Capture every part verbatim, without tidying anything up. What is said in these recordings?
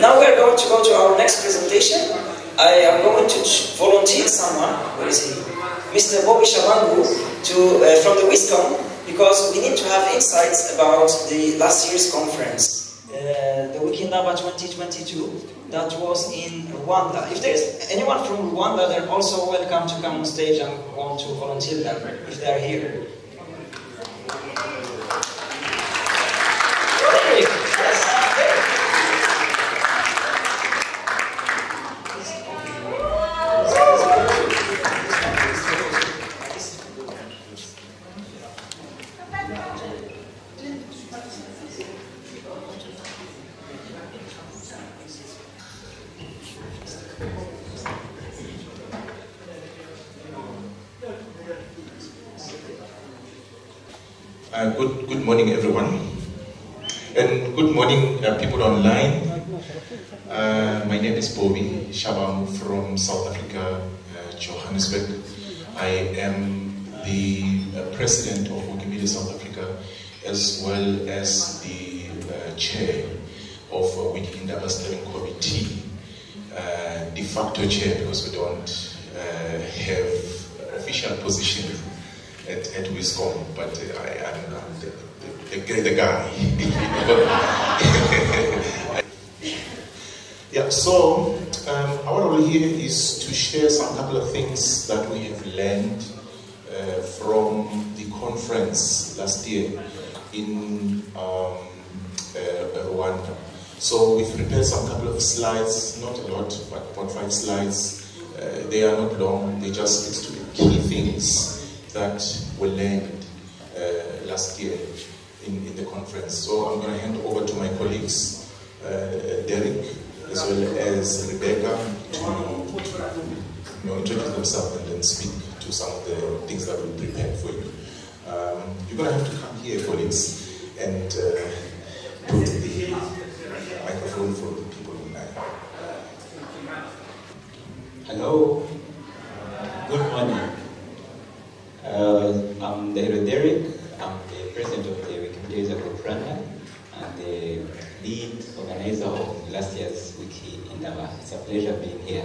Now we are going to go to our next presentation. I am going to volunteer someone, where is he? Mister Bobby Shabangu to, uh, from the WISCOM, because we need to have insights about the last year's conference, uh, the WikiIndaba twenty twenty-two, that was in Rwanda. If there is anyone from Rwanda, they're also welcome to come on stage and want to volunteer them if they are here. Uh, good, good morning everyone, and good morning uh, people online. Uh, my name is Bobby Shabangu from South Africa, uh, Johannesburg. I am the uh, president of Wikimedia South Africa, as well as the uh, chair of uh, WikiIndaba Steering Committee, uh, de facto chair because we don't uh, have official position At, at WISCOM, but uh, I am uh, the, the, the guy. Yeah, so um, our role here is to share some couple of things that we have learned uh, from the conference last year in um, uh, Rwanda. So we've prepared some couple of slides, not a lot, but about five slides. Uh, they are not long, they just stick to the key things that were learned uh, last year in, in the conference. So I'm going to hand over to my colleagues, uh, Derek, as well as Rebecca, to you know, introduce themselves and then speak to some of the things that we prepared for you. Um, you're going to have to come here, colleagues, and uh, put the microphone for the people online. Hello. Good morning. Uh, I'm Derek, I'm the president of the Wikimedia South Africa and the lead organizer of last year's WikiIndaba. It's a pleasure being here.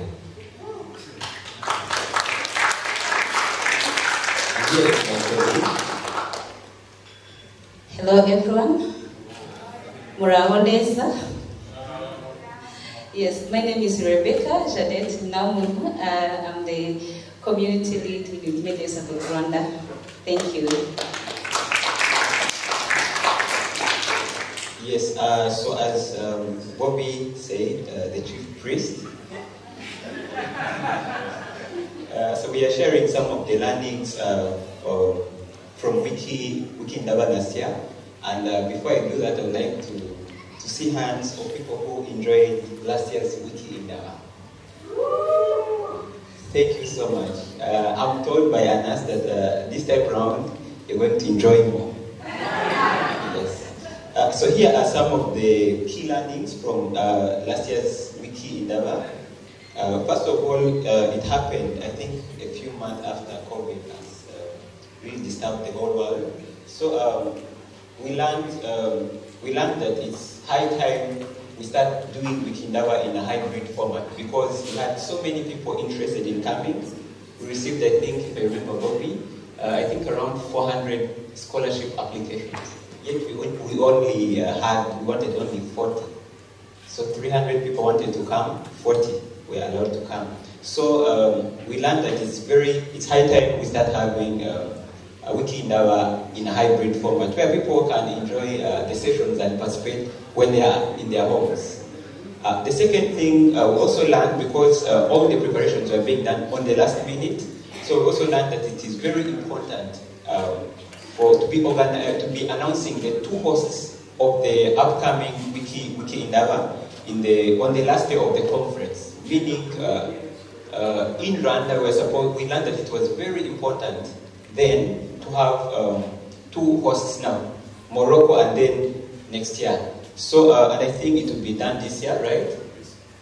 Hello everyone. Murahodesa. Yes, my name is Rebecca Janet Naumu. Uh, I'm the community lead in Wikimedia South Rwanda. Thank you. Yes, uh, so as um, Bobby said, uh, the chief priest. Uh, so we are sharing some of the learnings uh, for, from Wiki, WikiIndaba last year. And uh, before I do that, I would like to, to see hands of people who enjoyed last year's WikiIndaba. Thank you so much. Uh, I'm told by Anas that uh, this time around you're going to enjoy more. Yes. Uh, so here are some of the key learnings from uh, last year's WikiIndaba. Uh, first of all, uh, it happened I think a few months after COVID has uh, really disturbed the whole world. So um, we learned um, we learned that it's high time we start doing WikiIndaba in a hybrid format because we had so many people interested in coming. We received, I think, if I remember Bobby, uh, I think around four hundred scholarship applications. Yet we, we only uh, had, we wanted only forty. So three hundred people wanted to come, forty were allowed to come. So um, we learned that it's very, it's high time we start having uh, a WikiIndaba in a hybrid format where people can enjoy uh, the sessions and participate when they are in their homes. Uh, the second thing uh, we also learned, because uh, all the preparations were being done on the last minute, so we also learned that it is very important um, for to be organi to be announcing the two hosts of the upcoming Wiki WikiIndaba in the on the last day of the conference. Meaning, uh, uh, in Rwanda, we supposed we learned that it was very important then to have um, two hosts now, Morocco and then next year. So, uh, and I think it will be done this year, right?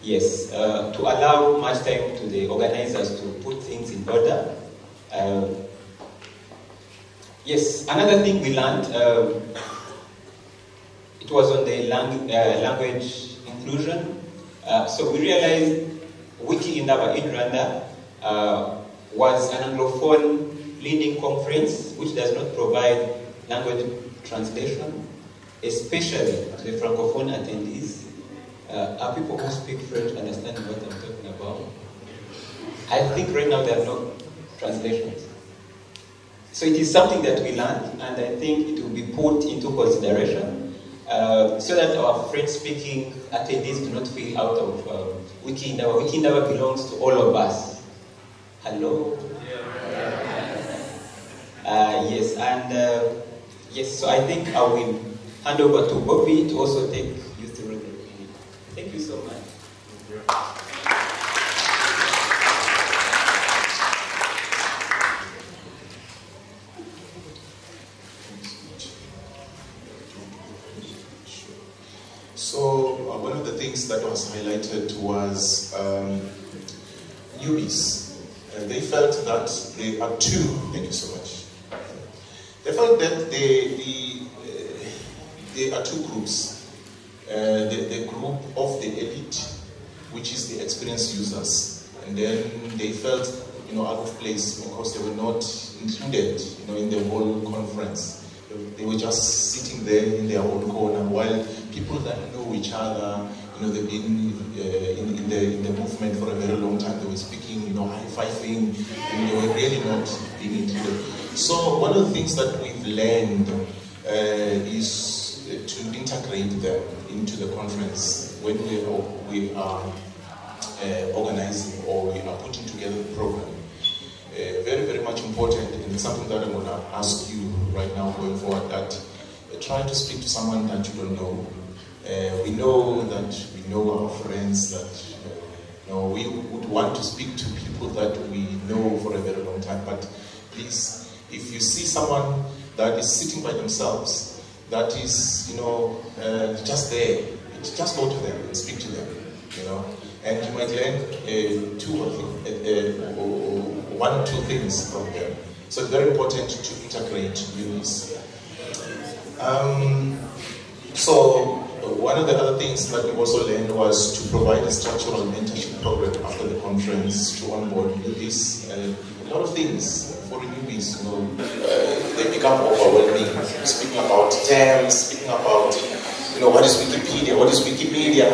Yes, uh, to allow much time to the organizers to put things in order. Um, yes, another thing we learned, um, it was on the lang uh, language inclusion. Uh, so we realized WikiIndaba in Rwanda uh, was an Anglophone leading conference which does not provide language translation, especially to the Francophone attendees. Uh, are people who speak French understanding what I'm talking about? I think right now there are no translations. So it is something that we learned, and I think it will be put into consideration uh, so that our French-speaking attendees do not feel out of uh, WikiIndaba. WikiIndaba belongs to all of us. Hello? Uh, yes, and uh, yes, so I think I will hand over to Bobby to also take you through the meeting. Thank you so much. Thank you. So uh, one of the things that was highlighted was um, newbies. Uh, they felt that they are too, thank you so much. They felt that they, the, uh, they are two groups. Uh, the, the group of the elite, which is the experienced users. And then they felt, you know, out of place because they were not included, you know, in the whole conference. They were just sitting there in their own corner while people that know each other, you know, they've been uh, in, in, the, in the movement for a very long time, they were speaking, you know, high-fiving, and they were really not being included. So one of the things that we've learned uh, is to integrate them into the conference when we are, we are uh, organizing or we are putting together the program. Uh, very, very much important, and it's something that I'm going to ask you right now going forward, that uh, try to speak to someone that you don't know. Uh, we know that we know our friends, that uh, you know, we would want to speak to people that we know for a very long time, but please, if you see someone that is sitting by themselves, that is, you know, uh, just there, just go to them and speak to them, you know. And you might learn uh, two or, th uh, or one or two things from them. So it's very important to integrate news. Um, so one of the other things that we also learned was to provide a structural mentorship program after the conference to onboard newbies. Uh, a lot of things for newbies, you know, uh, they become overwhelming. Speaking about terms, speaking about, you know, what is Wikipedia, what is Wikimedia,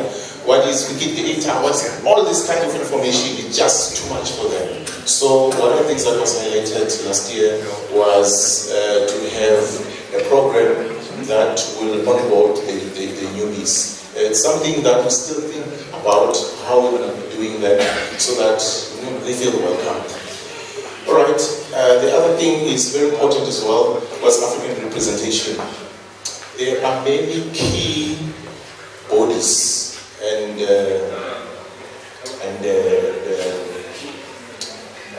what is Wikidata, what's all this kind of information is just too much for them. So one of the things that was highlighted last year was uh, to have a program that will onboard the, the, the newbies. It's something that we still think about how we're going to be doing that so that they feel welcome. Alright, uh, the other thing is very important as well was African representation. There are many key bodies and, uh, and uh,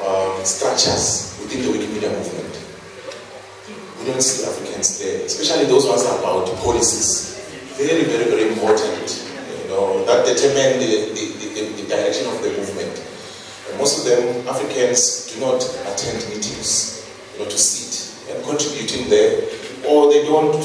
uh, um, structures within the Wikimedia movement. We don't see Africans there, especially those ones about policies. Very, very, very important. You know, that determine the, the, the, the direction of the movement. And most of them, Africans, do not attend meetings, you know, to sit and contribute in there, or they don't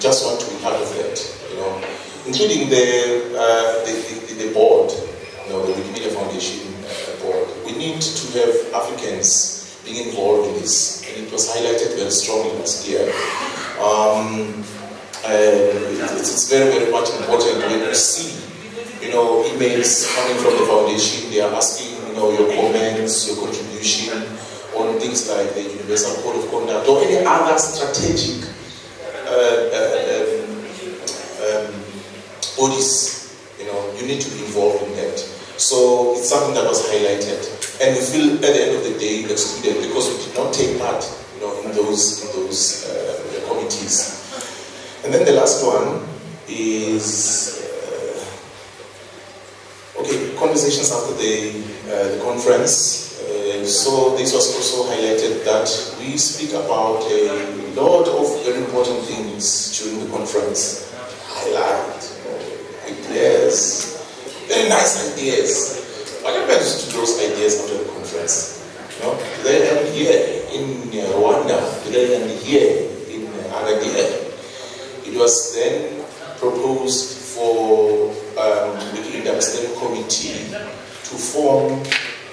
just want to be part of that. You know, including the uh, the, the, the board, you know, the Wikimedia Foundation uh, board. We need to have Africans being involved in this. It was highlighted very strongly last year. Um, uh, it's, it's very, very much important when you see, you know, emails coming from the foundation. They are asking, you know, your comments, your contribution on things like the Universal Code of Conduct or any other strategic uh, uh, um, um, bodies. You know, you need to be involved in that. So it's something that was highlighted, and we feel at the end of the day excluded because we did not take part, you know, in those in those uh, committees. And then the last one is uh, okay, conversations after the uh, the conference. Uh, so this was also highlighted that we speak about a lot of very important things during the conference. Highlight, ideas. Very nice ideas. What happens to those ideas after the conference? You know, do they end here in Rwanda? Do they end here in Arabia? It was then proposed for um, WikiMedia Western Committee to form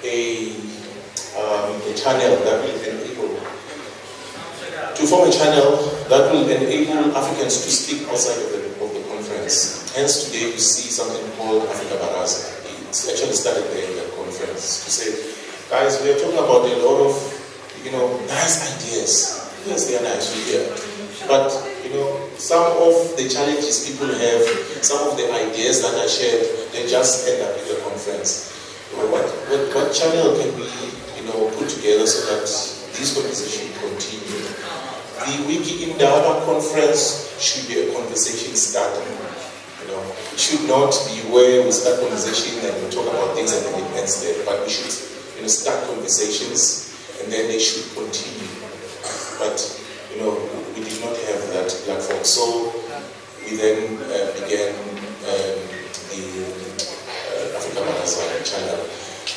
a, um, a channel that will enable to form a channel that will enable Africans to speak outside of the, of the conference. Hence, today we see something called Africa Baraza. It's actually started there in the conference to say, guys, we are talking about a lot of, you know, nice ideas. Yes, they are nice, we hear. But, you know, some of the challenges people have, some of the ideas that are shared, they just end up in the conference. You know, what, what, what channel can we, you know, put together so that this conversation continues? The WikiIndaba conference should be a conversation starter. You know, it should not be where we start conversation and we talk about things and then it ends there, but we should start conversations and then they should continue. But you know, we did not have that platform, so we then uh, began um, the uh, Africa Baraza channel.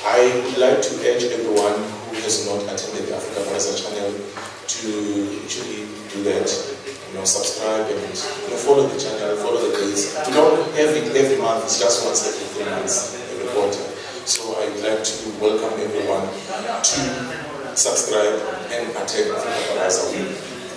I would like to urge everyone who has not attended the Africa Baraza channel to actually do that. You know, subscribe and you know, follow the channel, follow the days. We don't have it every month; it's just once every three months, every quarter. So I'd like to welcome everyone to subscribe and attend Africa Baraza.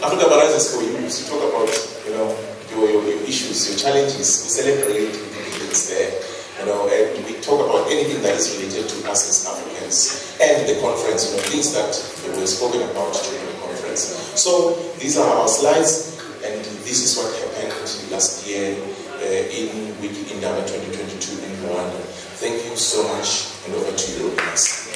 Africa Baraza is for you. You talk about, you know, your, your, your issues, your challenges. We celebrate the things there, you know, and we talk about anything that is related to us as Africans and the conference, you know, things that were spoken about during the conference. So these are our slides, and this is what happened last year uh, in WikiIndaba twenty twenty-two in Rwanda. Thank you so much, and over to you, Anas.